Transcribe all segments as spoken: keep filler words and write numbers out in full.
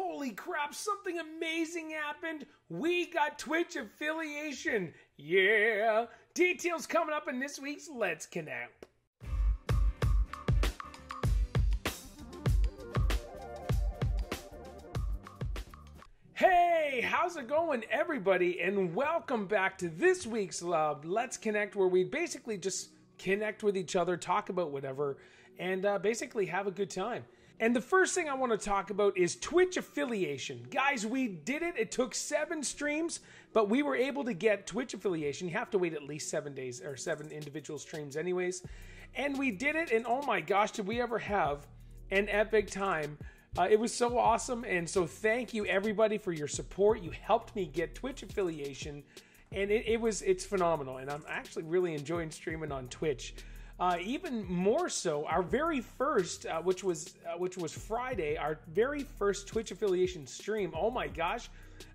Holy crap, something amazing happened. We got Twitch affiliation. Yeah. Details coming up in this week's Let's Connect. Hey, how's it going, everybody? And welcome back to this week's Love Let's Connect, where we basically just connect with each other, talk about whatever, and uh, basically have a good time. And the first thing I want to talk about is Twitch affiliation. Guys, we did it. It took seven streams, but we were able to get Twitch affiliation. You have to wait at least seven days or seven individual streams anyways. And we did it. And oh my gosh, did we ever have an epic time. Uh, it was so awesome. And so thank you everybody for your support. You helped me get Twitch affiliation, and it, it was, it's phenomenal. And I'm actually really enjoying streaming on Twitch. Uh, even more so, our very first, uh, which was uh, which was Friday, our very first Twitch affiliation stream. Oh my gosh,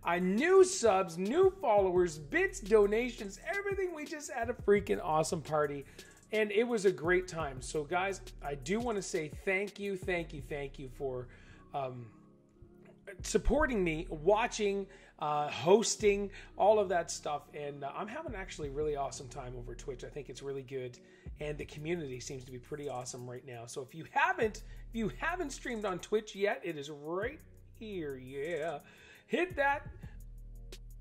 uh, new subs, new followers, bits, donations, everything. We just had a freaking awesome party, and it was a great time. So guys, I do want to say thank you, thank you, thank you for um, supporting me, watching, uh, hosting, all of that stuff. And uh, I'm having actually really awesome time over Twitch. I think it's really good. And the community seems to be pretty awesome right now. So if you haven't, if you haven't streamed on Twitch yet, it is right here. Yeah. Hit that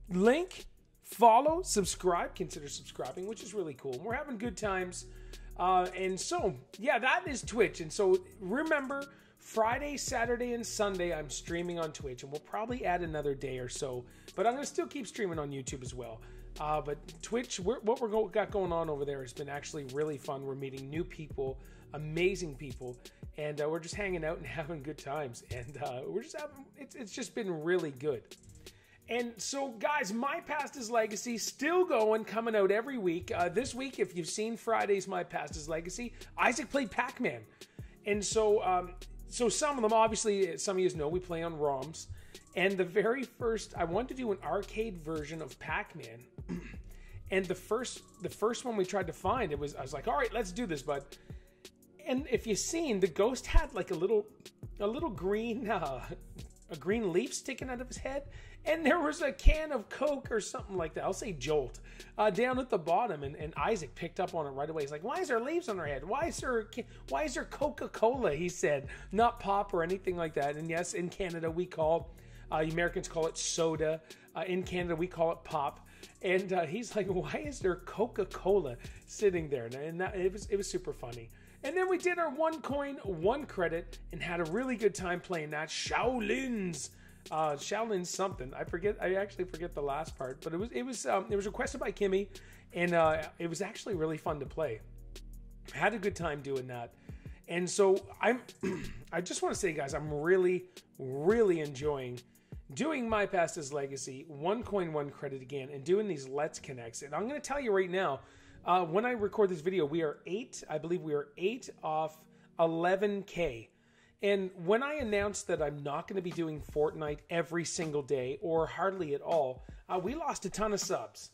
link, follow, subscribe, consider subscribing, which is really cool. We're having good times. Uh, and so, yeah, that is Twitch. And so remember, Friday, Saturday, and Sunday, I'm streaming on Twitch, and we'll probably add another day or so, but I'm going to still keep streaming on YouTube as well. Uh, but Twitch, we're, what we're go got going on over there has been actually really fun. We're meeting new people, amazing people, and uh, we're just hanging out and having good times. And uh, we're just having, it's, it's just been really good. And so guys, My Past is Legacy, still going, coming out every week. Uh, this week, if you've seen Friday's My Past is Legacy, Isaac played Pac-Man. And so, um, so some of them, obviously, some of you know we play on ROMs. And the very first, I wanted to do an arcade version of Pac-Man. And the first the first one we tried to find, it was, I was like, all right, let's do this, bud. And if you've seen, the ghost had like a little a little green uh, a green leaf sticking out of his head, and there was a can of Coke or something like that. I'll say Jolt uh, down at the bottom, and, and Isaac picked up on it right away. He's like, why is there leaves on her head? Why is there why is there Coca-Cola? He said, not pop or anything like that. And yes, in Canada we call uh, Americans call it soda. Uh, in Canada we call it pop. And uh, he's like, why is there Coca-Cola sitting there? And that, it was it was super funny. And then we did our one coin, one credit, and had a really good time playing that. Shaolin's, uh, Shaolin something. I forget. I actually forget the last part. But it was it was um, it was requested by Kimmy, and uh, it was actually really fun to play. Had a good time doing that. And so I'm, I just want to say, guys, I'm really, really enjoying doing My Past is Legacy, one coin, one credit again, and doing these Let's Connects. And I'm going to tell you right now, uh, when I record this video, we are eight, I believe we are eight off eleven K. And when I announced that I'm not going to be doing Fortnite every single day or hardly at all, uh, we lost a ton of subs.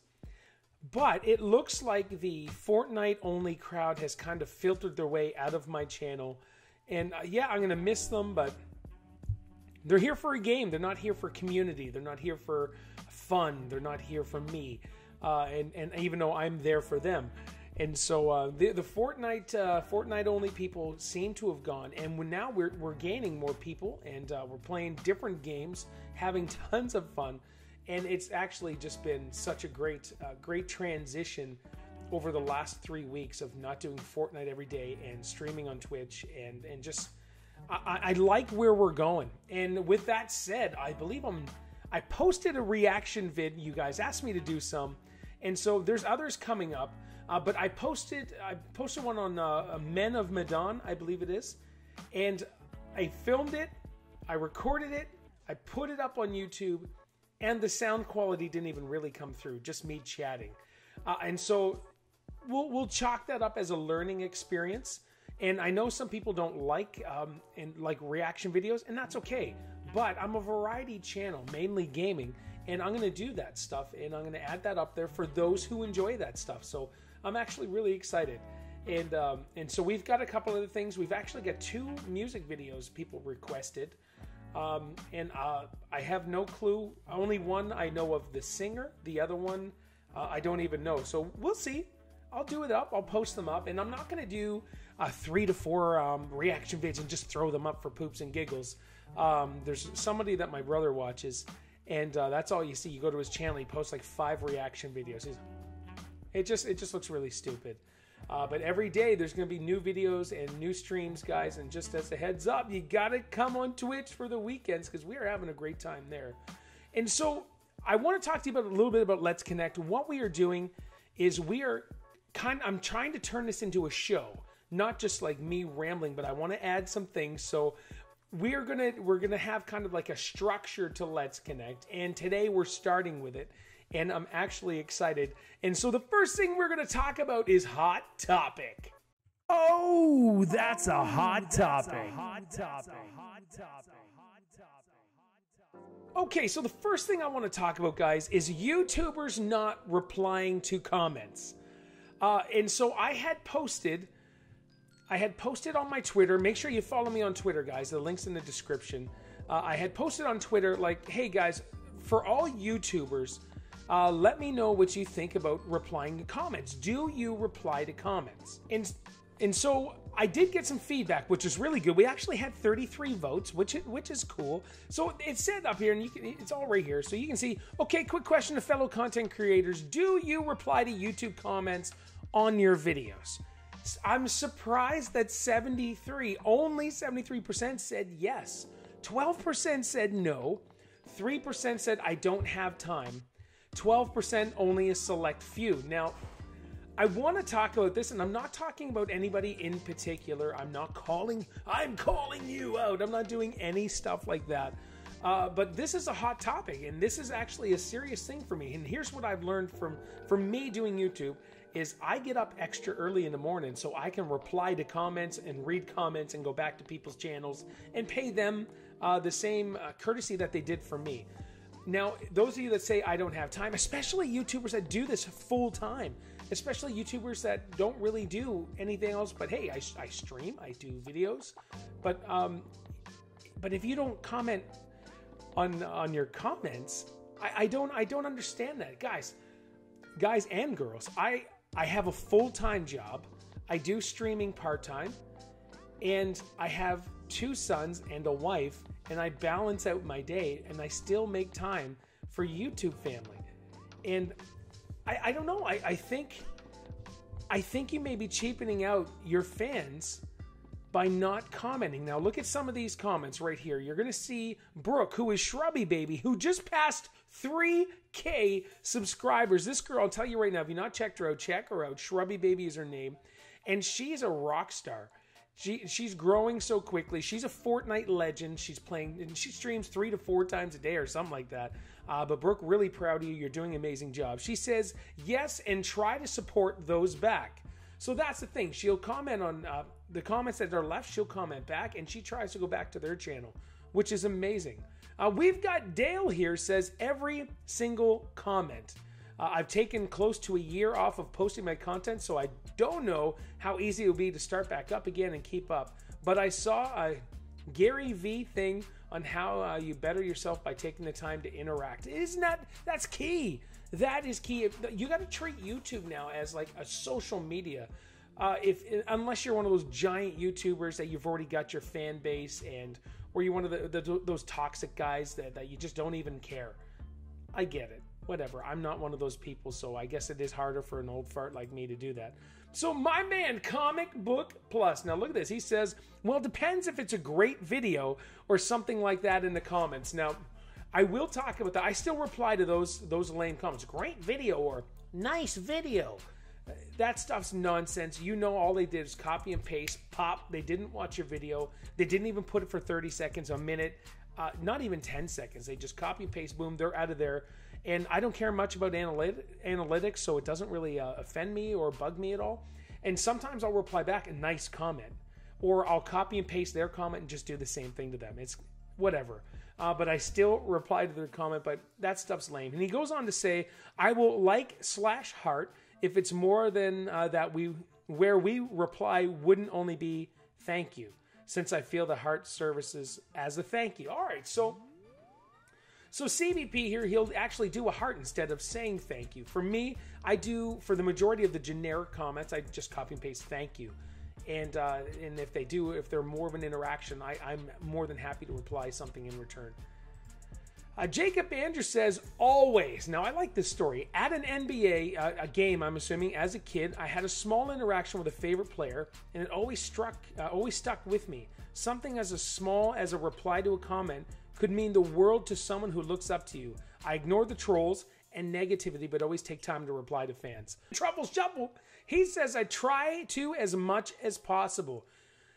But it looks like the Fortnite only crowd has kind of filtered their way out of my channel. And uh, yeah, I'm going to miss them, but they're here for a game. They're not here for community. They're not here for fun. They're not here for me. Uh, and, and even though I'm there for them. And so uh, the, the Fortnite, uh, Fortnite only people seem to have gone. And when now we're, we're gaining more people, and uh, we're playing different games, having tons of fun. And it's actually just been such a great, uh, great transition over the last three weeks of not doing Fortnite every day and streaming on Twitch, and, and just... I, I like where we're going. And with that said, I believe I'm, I posted a reaction vid. You guys asked me to do some. And so there's others coming up, uh, but I posted, I posted one on uh, Men of Medan, I believe it is. And I filmed it. I recorded it. I put it up on YouTube, and the sound quality didn't even really come through, just me chatting. Uh, and so we'll, we'll chalk that up as a learning experience. And I know some people don't like um, and like reaction videos, and that's okay. But I'm a variety channel, mainly gaming, and I'm going to do that stuff, and I'm going to add that up there for those who enjoy that stuff. So I'm actually really excited. And um, and so we've got a couple other things. We've actually got two music videos people requested. Um, and uh, I have no clue. Only one I know of the singer. The other one uh, I don't even know. So we'll see. I'll do it up. I'll post them up. And I'm not going to do uh, three to four um, reaction vids and just throw them up for poops and giggles. Um, there's somebody that my brother watches, and uh, that's all you see. You go to his channel, he posts like five reaction videos. He's, it just it just looks really stupid. Uh, but every day there's going to be new videos and new streams, guys. And just as a heads up, you got to come on Twitch for the weekends because we are having a great time there. And so I want to talk to you about a little bit about Let's Connect. What we are doing is we are kind of, I'm trying to turn this into a show, not just like me rambling, but I want to add some things. So we're going to, we're going to have kind of like a structure to Let's Connect. And today we're starting with it. And I'm actually excited. And so the first thing we're going to talk about is Hot Topic. Oh, that's a hot topic. Hot topic. Hot topic. Okay, so the first thing I want to talk about, guys, is YouTubers not replying to comments. Uh, and so I had posted, I had posted on my Twitter. Make sure you follow me on Twitter, guys. The link's in the description. Uh, I had posted on Twitter like, hey, guys, for all YouTubers, Uh, let me know what you think about replying to comments. Do you reply to comments? And and so I did get some feedback, which is really good. We actually had thirty-three votes, which which is cool. So it said up here, and you can, it's all right here, so you can see. Okay, quick question to fellow content creators: do you reply to YouTube comments on your videos? I'm surprised that seventy-three, only seventy-three percent said yes. twelve percent said no. three percent said I don't have time. twelve percent only a select few. Now, I want to talk about this, and I'm not talking about anybody in particular. I'm not calling, I'm calling you out. I'm not doing any stuff like that. Uh, but this is a hot topic, and this is actually a serious thing for me. And here's what I've learned from, from me doing YouTube is I get up extra early in the morning so I can reply to comments and read comments and go back to people's channels and pay them uh, the same uh, courtesy that they did for me. Now, those of you that say I don't have time, especially YouTubers that do this full time, especially YouTubers that don't really do anything else, but hey, I, I stream, I do videos, but um, but if you don't comment on on your comments, I, I don't I don't understand that, guys, guys and girls. I I have a full time job, I do streaming part time, and I have two sons and a wife, and I balance out my day, and I still make time for YouTube family. And I, I don't know, I, I think I think you may be cheapening out your fans by not commenting. Now look at some of these comments right here. You're gonna see Brooke, who is Shrubby Baby, who just passed three K subscribers. This girl, I'll tell you right now, if you've not checked her out, check her out. Shrubby Baby is her name, and she's a rock star. She, she's growing so quickly. She's a Fortnite legend. She's playing, and she streams three to four times a day or something like that. Uh, but Brooke, really proud of you. You're doing an amazing job. She says, yes, and try to support those back. So that's the thing. She'll comment on uh, the comments that are left. She'll comment back, and she tries to go back to their channel, which is amazing. Uh, we've got Dale here says every single comment. Uh, I've taken close to a year off of posting my content, so I don't know how easy it will be to start back up again and keep up. But I saw a Gary V thing on how uh, you better yourself by taking the time to interact. Isn't that, that's key. That is key. You got to treat YouTube now as like a social media. Uh, if unless you're one of those giant YouTubers that you've already got your fan base, and or you're one of the, the, those toxic guys that, that you just don't even care. I get it. Whatever, I'm not one of those people, so I guess it is harder for an old fart like me to do that. So my man, Comic Book Plus. Now look at this. He says, well, it depends if it's a great video or something like that in the comments. Now, I will talk about that. I still reply to those, those lame comments. Great video or nice video. That stuff's nonsense. You know, all they did is copy and paste, pop. They didn't watch your video. They didn't even put it for thirty seconds, a minute. Uh, not even ten seconds. They just copy and paste, boom, they're out of there. And I don't care much about analyt analytics, so it doesn't really uh, offend me or bug me at all. And sometimes I'll reply back a nice comment, or I'll copy and paste their comment and just do the same thing to them. It's whatever. Uh, but I still reply to their comment, but that stuff's lame. And he goes on to say, I will like slash heart if it's more than uh, that we where we reply wouldn't only be thank you. since I feel the heart services as a thank you. All right, so so C V P here, he'll actually do a heart instead of saying thank you. For me, I do, for the majority of the generic comments, I just copy and paste thank you. And uh, and if they do, if they're more of an interaction, I, I'm more than happy to reply something in return. Uh, Jacob Andrews says, always. Now, I like this story. At an N B A uh, a game, I'm assuming, as a kid, I had a small interaction with a favorite player, and it always struck, uh, always stuck with me. Something as small as a reply to a comment could mean the world to someone who looks up to you. I ignored the trolls and negativity, but always take time to reply to fans. Trouble Shuffle, he says, I try to as much as possible.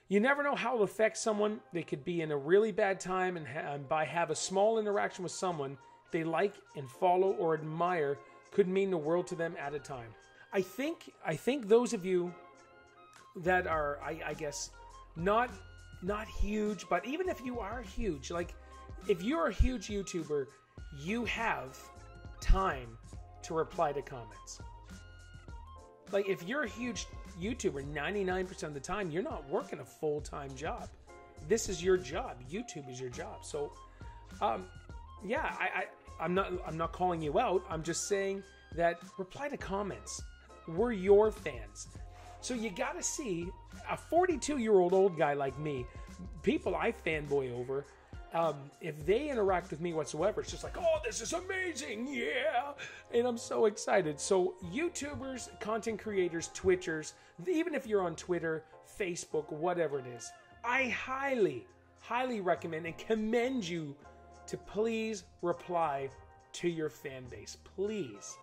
You never know how it'll affect someone. They could be in a really bad time, and, ha and by have a small interaction with someone they like and follow or admire could mean the world to them at a time. I think I think those of you that are, I, I guess, not not huge, but even if you are huge, like if you're a huge YouTuber, you have time to reply to comments. Like if you're a huge YouTuber, ninety-nine percent of the time, you're not working a full-time job. This is your job. YouTube is your job. So, um, yeah, I, I, I'm not, I'm not calling you out. I'm just saying that reply to comments. We're your fans. So you got to see a forty-two-year-old old guy like me, people I fanboy over, Um, if they interact with me whatsoever, it's just like, oh, this is amazing, yeah, and I'm so excited. So YouTubers, content creators, Twitchers, even if you're on Twitter, Facebook, whatever it is, I highly, highly recommend and commend you to please reply to your fan base, please.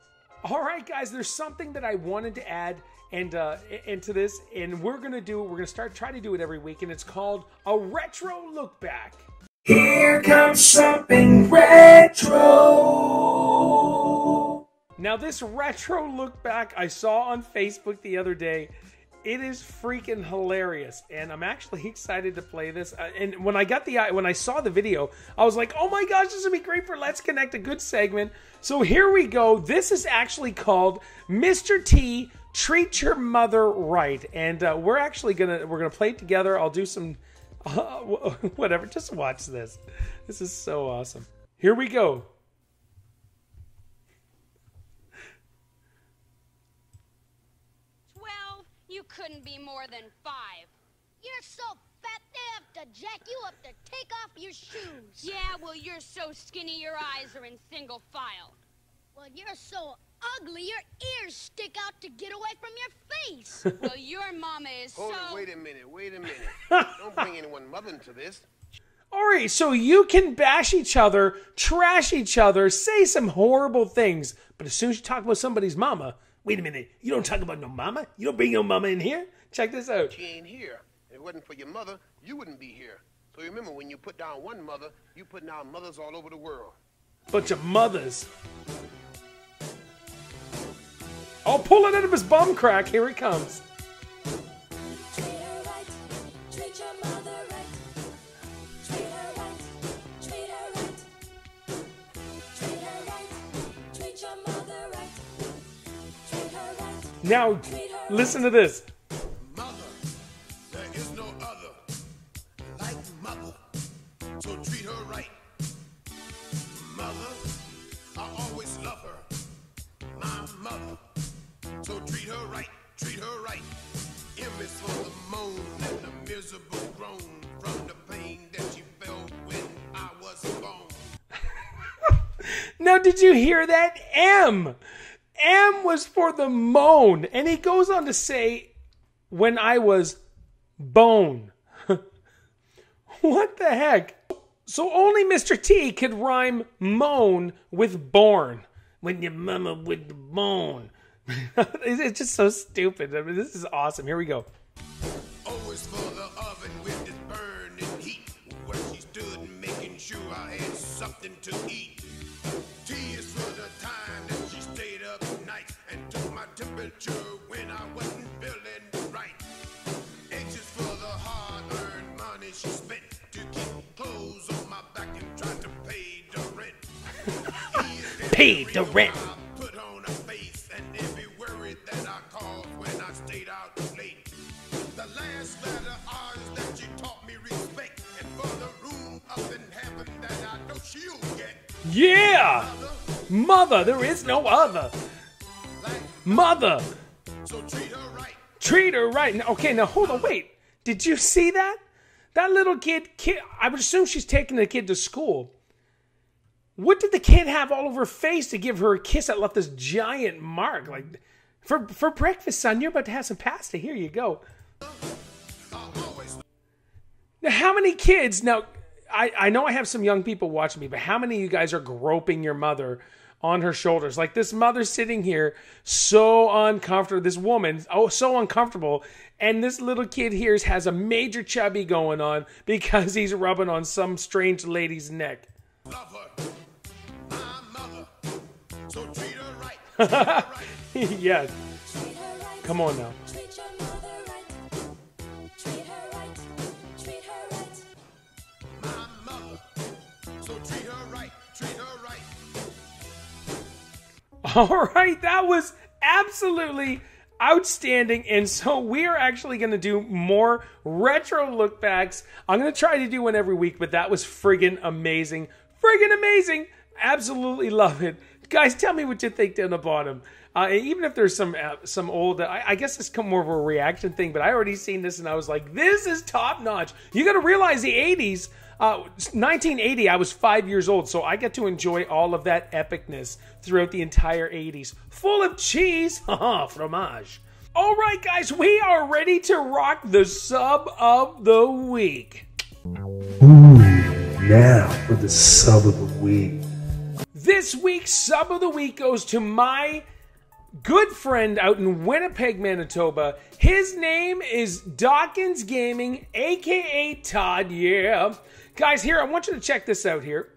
All right, guys, there's something that I wanted to add and uh, into this, and we're going to do it. We're going to start trying to do it every week, and it's called a retro look back. Here comes something retro. Now this retro look back I saw on Facebook the other day, it is freaking hilarious, and I'm actually excited to play this. Uh, and when I got the when I saw the video, I was like, oh my gosh, this would be great for Let's Connect, a good segment. So here we go. This is actually called Mister T, Treat Your Mother Right, and uh, we're actually gonna we're gonna play it together. I'll do some. Uh, whatever, just watch this. This is so awesome. Here we go. twelve, you couldn't be more than five. You're so fat they have to jack you up to take off your shoes. Yeah, well, you're so skinny your eyes are in single file. Well, you're so ugly your ears stick out to get away from your face. Well, your mama is Hold so... It, wait a minute, wait a minute. Don't bring anyone mother into this. All right, so you can bash each other, trash each other, say some horrible things, but as soon as you talk about somebody's mama, wait a minute, you don't talk about no mama? You don't bring no mama in here? Check this out. She ain't here. If it wasn't for your mother, you wouldn't be here. So remember, when you put down one mother, you put down mothers all over the world. Bunch of mothers. I'll pull it out of his bum crack. Here it comes. Treat her right. Treat your mother right. Treat her right. Treat her right. Treat her right. Treat your mother right. Treat her right. Now, listen to this. Mother, there is no other like mother, so treat her right. Mother, I always love her. My mother. So treat her right, treat her right. Image for the moan and the miserable groan from the pain that she felt when I was born. Now, did you hear that? M. M was for the moan. And he goes on to say, when I was bone. What the heck? So only Mister T could rhyme moan with born. When your mama would moan. It's just so stupid. I mean, this is awesome. Here we go. Always for the oven with this burning heat, where she stood making sure I had something to eat. T is for the time that she stayed up night and took my temperature when I wasn't feeling right. X is for the hard-earned money she spent to keep clothes on my back and try to pay the rent. Pay the rent. Stayed out late. The last letter R's that you taught me Yeah! Mother, there is no other. Mother. So treat her right. Treat her right. Now, okay, now hold on, wait. Did you see that? That little kid, kid, I would assume she's taking the kid to school. What did the kid have all over her face to give her a kiss that left this giant mark? Like, for, for breakfast, son, you're about to have some pasta. Here you go. Now, how many kids, now, I, I know I have some young people watching me, but how many of you guys are groping your mother on her shoulders? Like, this mother sitting here, so uncomfortable, this woman, oh, so uncomfortable, and this little kid here has a major chubby going on because he's rubbing on some strange lady's neck. Love her. Yes. Come on now. All right, that was absolutely outstanding, and so we are actually going to do more retro look backs. I'm going to try to do one every week, but that was friggin' amazing. Friggin' amazing. Absolutely love it. Guys, tell me what you think down the bottom. Uh, even if there's some uh, some old, uh, I, I guess it's come more of a reaction thing, but I already seen this and I was like, this is top notch. You got to realize the eighties, uh, nineteen eighty, I was five years old, so I got to enjoy all of that epicness throughout the entire eighties. Full of cheese, haha, fromage. All right, guys, we are ready to rock the sub of the week. Ooh, now for the sub of the week. This week's sub of the week goes to my good friend out in Winnipeg, Manitoba. His name is Dawkins Gaming, aka Todd. Yeah. Guys, here, I want you to check this out here.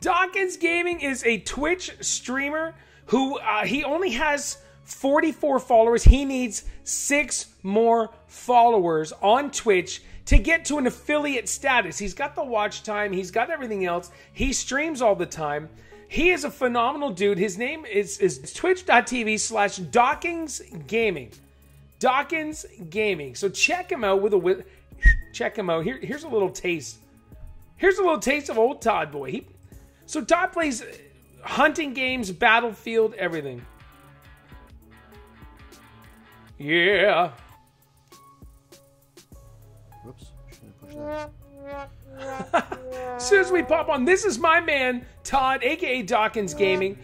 Dawkins Gaming is a Twitch streamer who uh, he only has forty-four followers. He needs six more followers on Twitch to get to an affiliate status. He's got the watch time, he's got everything else. He streams all the time. He is a phenomenal dude. His name is, is twitch.tv slash Dawkins Gaming. Dawkins Gaming. So check him out with a with, check him out. Here, here's a little taste. Here's a little taste of old Todd boy. He, so Todd plays hunting games, Battlefield, everything. Yeah. Oops. Should I push that? As soon as we pop on, this is my man Todd, aka Dawkins Gaming.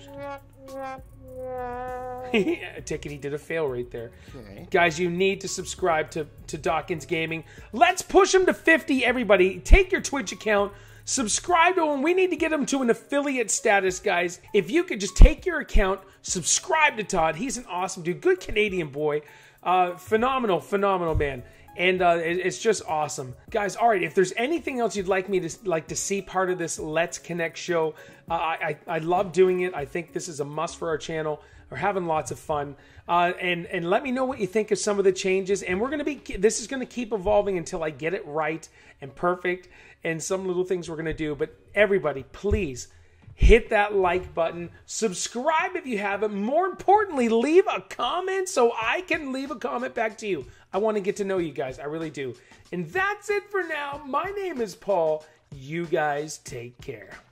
Ticket, he did a fail right there. Okay. Guys, you need to subscribe to, to Dawkins Gaming. Let's push him to fifty, everybody. Take your Twitch account, subscribe to him. We need to get him to an affiliate status, guys. If you could just take your account, subscribe to Todd. He's an awesome dude, good Canadian boy. Uh, phenomenal, phenomenal man. And uh, it's just awesome. Guys, all right, if there's anything else you'd like me to like to see part of this Let's Connect show, uh, I, I love doing it. I think this is a must for our channel. We're having lots of fun. Uh, and, and let me know what you think of some of the changes. And we're going to be, this is going to keep evolving until I get it right and perfect. And some little things we're going to do. But everybody, please hit that like button. Subscribe if you haven't. More importantly, leave a comment so I can leave a comment back to you. I want to get to know you guys. I really do. And that's it for now. My name is Paul. You guys take care.